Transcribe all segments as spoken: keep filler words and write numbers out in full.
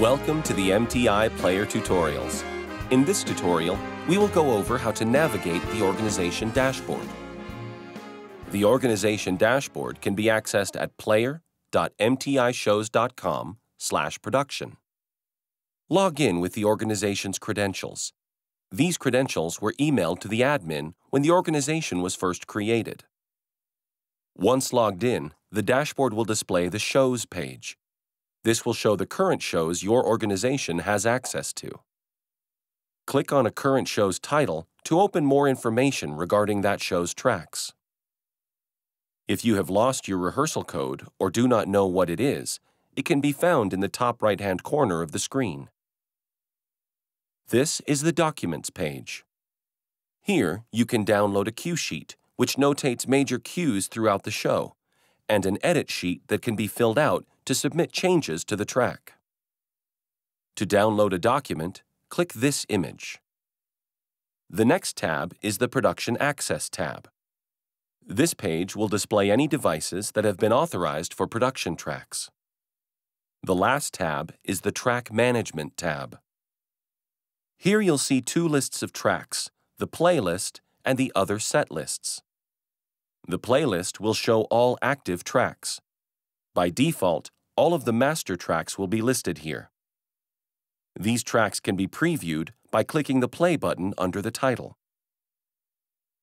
Welcome to the M T I Player Tutorials. In this tutorial, we will go over how to navigate the organization dashboard. The organization dashboard can be accessed at player dot m t i shows dot com slash production. Log in with the organization's credentials. These credentials were emailed to the admin when the organization was first created. Once logged in, the dashboard will display the Shows page. This will show the current shows your organization has access to. Click on a current show's title to open more information regarding that show's tracks. If you have lost your rehearsal code or do not know what it is, it can be found in the top right-hand corner of the screen. This is the Documents page. Here, you can download a cue sheet, which notates major cues throughout the show, and an edit sheet that can be filled out to submit changes to the track. To download a document, click this image. The next tab is the Production Access tab. This page will display any devices that have been authorized for production tracks. The last tab is the Track Management tab. Here you'll see two lists of tracks, the playlist and the other set lists. The playlist will show all active tracks. By default, all of the master tracks will be listed here. These tracks can be previewed by clicking the play button under the title.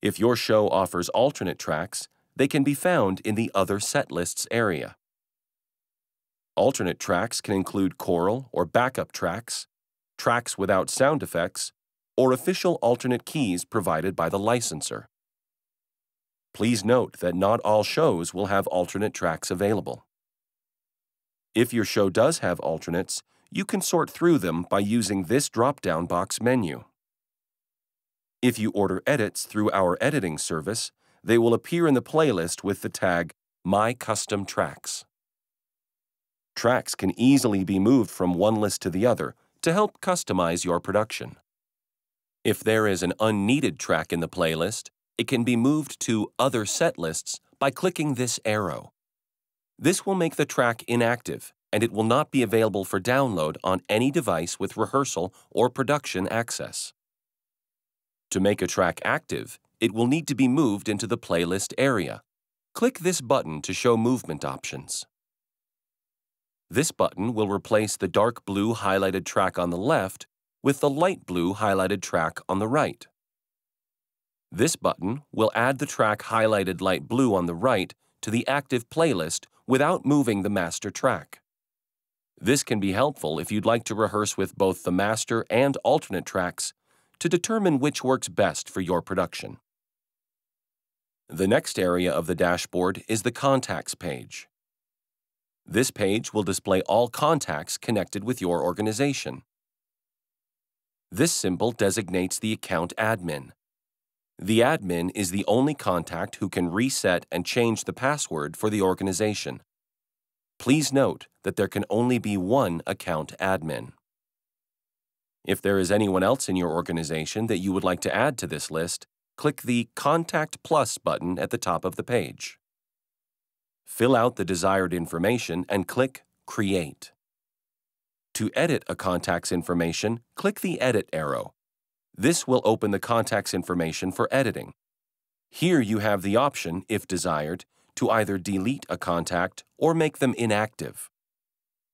If your show offers alternate tracks, they can be found in the Other Set Lists area. Alternate tracks can include choral or backup tracks, tracks without sound effects, or official alternate keys provided by the licensor. Please note that not all shows will have alternate tracks available. If your show does have alternates, you can sort through them by using this drop-down box menu. If you order edits through our editing service, they will appear in the playlist with the tag My Custom Tracks. Tracks can easily be moved from one list to the other to help customize your production. If there is an unneeded track in the playlist, it can be moved to Other Set Lists by clicking this arrow. This will make the track inactive, and it will not be available for download on any device with rehearsal or production access. To make a track active, it will need to be moved into the playlist area. Click this button to show movement options. This button will replace the dark blue highlighted track on the left with the light blue highlighted track on the right. This button will add the track highlighted light blue on the right to the active playlist without moving the master track. This can be helpful if you'd like to rehearse with both the master and alternate tracks to determine which works best for your production. The next area of the dashboard is the Contacts page. This page will display all contacts connected with your organization. This symbol designates the account admin. The admin is the only contact who can reset and change the password for the organization. Please note that there can only be one account admin. If there is anyone else in your organization that you would like to add to this list, click the Contact Plus button at the top of the page. Fill out the desired information and click Create. To edit a contact's information, click the Edit arrow. This will open the contact's information for editing. Here you have the option, if desired, to either delete a contact or make them inactive.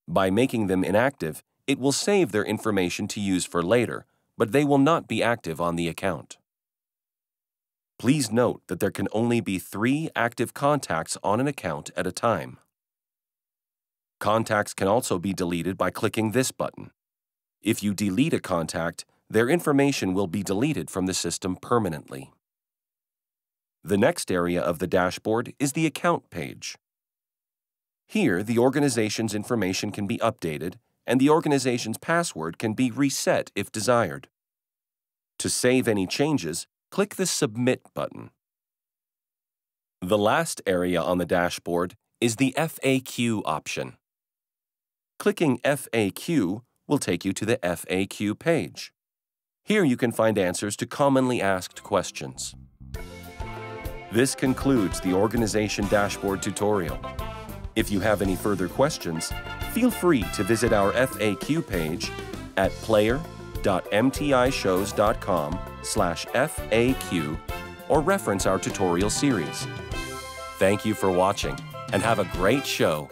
By making them inactive, it will save their information to use for later, but they will not be active on the account. Please note that there can only be three active contacts on an account at a time. Contacts can also be deleted by clicking this button. If you delete a contact, their information will be deleted from the system permanently. The next area of the dashboard is the Account page. Here, the organization's information can be updated, and the organization's password can be reset if desired. To save any changes, click the Submit button. The last area on the dashboard is the F A Q option. Clicking F A Q will take you to the F A Q page. Here you can find answers to commonly asked questions. This concludes the Organization Dashboard tutorial. If you have any further questions, feel free to visit our F A Q page at player dot m t i shows dot com slash F A Q or reference our tutorial series. Thank you for watching and have a great show.